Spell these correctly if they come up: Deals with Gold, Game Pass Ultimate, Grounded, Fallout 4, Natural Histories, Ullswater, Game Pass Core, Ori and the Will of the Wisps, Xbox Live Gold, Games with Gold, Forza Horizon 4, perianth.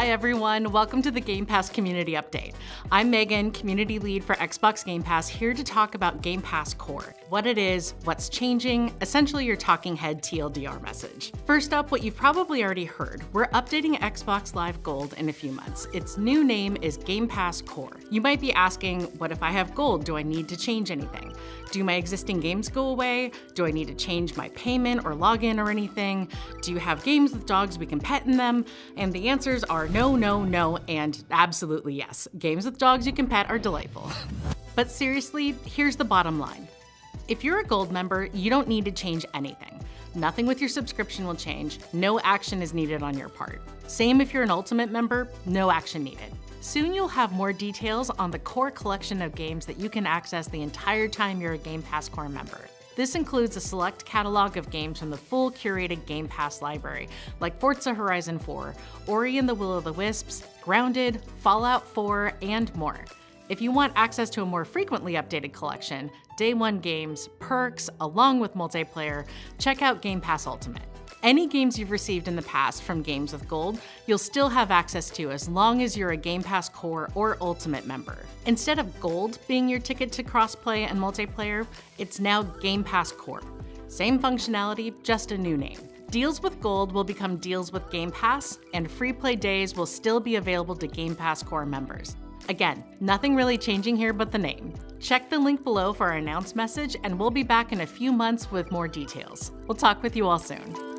Hi everyone, welcome to the Game Pass Community Update. I'm Megan, Community Lead for Xbox Game Pass, here to talk about Game Pass Core. What it is, what's changing, essentially your talking head TLDR message. First up, what you've probably already heard, we're updating Xbox Live Gold in a few months. Its new name is Game Pass Core. You might be asking, what if I have Gold? Do I need to change anything? Do my existing games go away? Do I need to change my payment or login or anything? Do you have games with dogs we can pet in them? And the answers are no, no, no, and absolutely yes. Games with dogs you can pet are delightful. But seriously, here's the bottom line. If you're a Gold member, you don't need to change anything. Nothing with your subscription will change. No action is needed on your part. Same if you're an Ultimate member, no action needed. Soon you'll have more details on the core collection of games that you can access the entire time you're a Game Pass Core member. This includes a select catalog of games from the full curated Game Pass library, like Forza Horizon 4, Ori and the Will of the Wisps, Grounded, Fallout 4, and more. If you want access to a more frequently updated collection, day one games, perks, along with multiplayer, check out Game Pass Ultimate. Any games you've received in the past from Games with Gold, you'll still have access to as long as you're a Game Pass Core or Ultimate member. Instead of Gold being your ticket to crossplay and multiplayer, it's now Game Pass Core. Same functionality, just a new name. Deals with Gold will become Deals with Game Pass, and free play days will still be available to Game Pass Core members. Again, nothing really changing here but the name. Check the link below for our announce message, and we'll be back in a few months with more details. We'll talk with you all soon.